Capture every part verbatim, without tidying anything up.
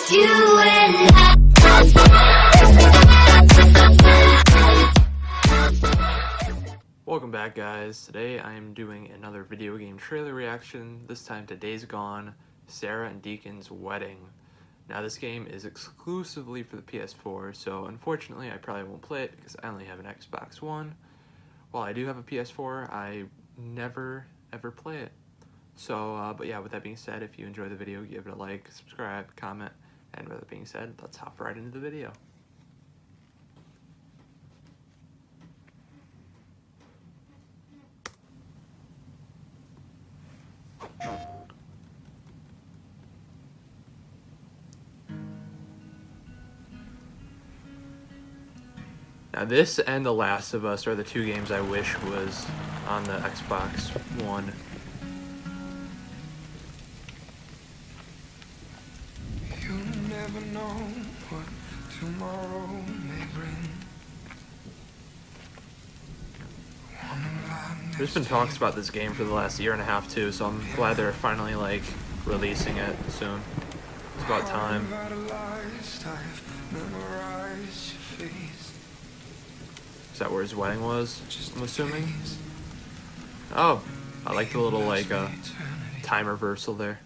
It's you and I. Welcome back, guys. Today I am doing another video game trailer reaction, this time to Days Gone, Sarah and Deacon's Wedding. Now this game is exclusively for the P S four, so unfortunately I probably won't play it because I only have an Xbox One. While I do have a P S four, I never ever play it. So, uh, but yeah, with that being said, if you enjoy the video, give it a like, subscribe, comment, and with that being said, let's hop right into the video. Now this and The Last of Us are the two games I wish was on the Xbox One. Never know what tomorrow may bring. There's been talks about this game for the last year and a half too, so I'm glad they're finally like releasing it soon. It's about time. Is that where his wedding was? I'm assuming. Oh, I like the little like uh, time reversal there.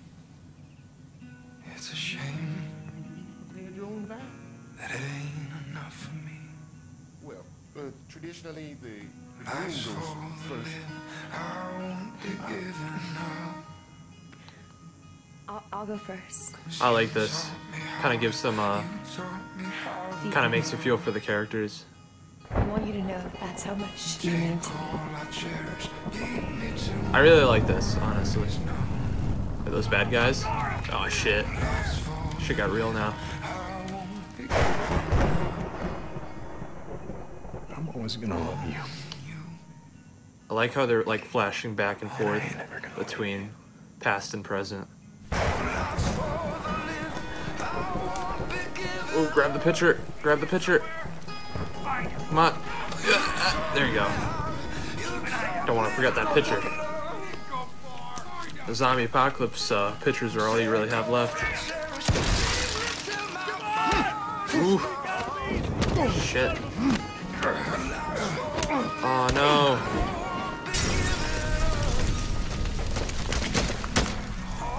It's a shame. It ain't enough for me. Well, uh, traditionally the groom goes first. I won't be given up. I'll, I'll go first. I like this. Kind of gives some, uh, kind of makes you feel for the characters. I want you to know that that's how much you mean to me. I really like this, honestly. Are those bad guys? Oh shit. Shit got real now. I'm always gonna love you. I like how they're like flashing back and forth between past and present. Oh, grab the pitcher! Grab the pitcher! Come on! There you go. Don't want to forget that pitcher. The zombie apocalypse uh, pitchers are all you really have left. Ooh. Shit. Oh no.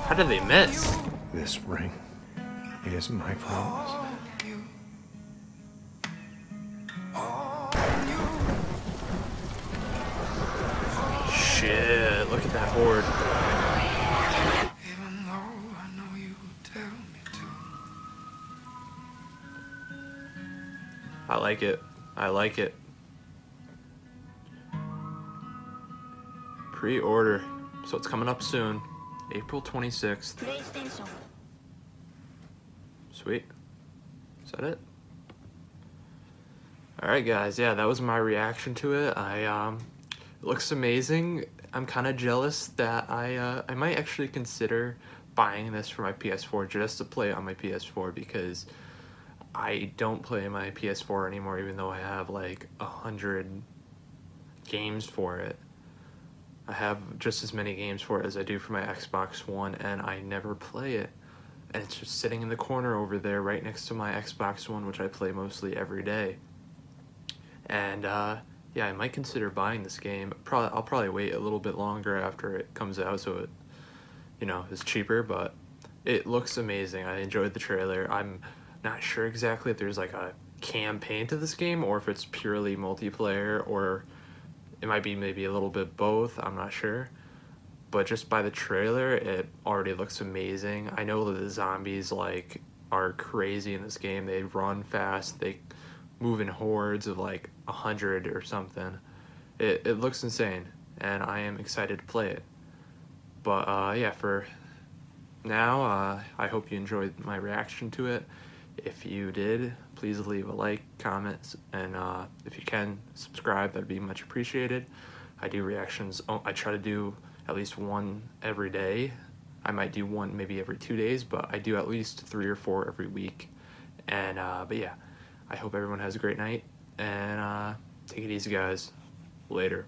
How did they miss? This ring, it is my promise. Shit, look at that horde. I like it. I like it. Pre-order. So it's coming up soon. April twenty-sixth. PlayStation. Sweet. Is that it? Alright guys, yeah, that was my reaction to it. I um it looks amazing. I'm kinda jealous that I uh I might actually consider buying this for my P S four just to play it on my P S four, because I don't play my P S four anymore, even though I have like a hundred games for it. I have just as many games for it as I do for my Xbox One, and I never play it. And it's just sitting in the corner over there right next to my Xbox One, which I play mostly every day. And uh, yeah, I might consider buying this game. Probably, I'll probably wait a little bit longer after it comes out, so it, you know, is cheaper, but it looks amazing. I enjoyed the trailer. I'm not sure exactly if there's like a campaign to this game or if it's purely multiplayer, or it might be maybe a little bit both, I'm not sure. But just by the trailer, it already looks amazing. I know that the zombies like are crazy in this game. They run fast, they move in hordes of like a hundred or something. It, it looks insane, and I am excited to play it. But uh, yeah, for now, uh, I hope you enjoyed my reaction to it. If you did, please leave a like, comment, and uh, if you can, subscribe. That'd be much appreciated. I do reactions. I try to do at least one every day. I might do one maybe every two days, but I do at least three or four every week. And uh, but yeah, I hope everyone has a great night, and uh, take it easy, guys. Later.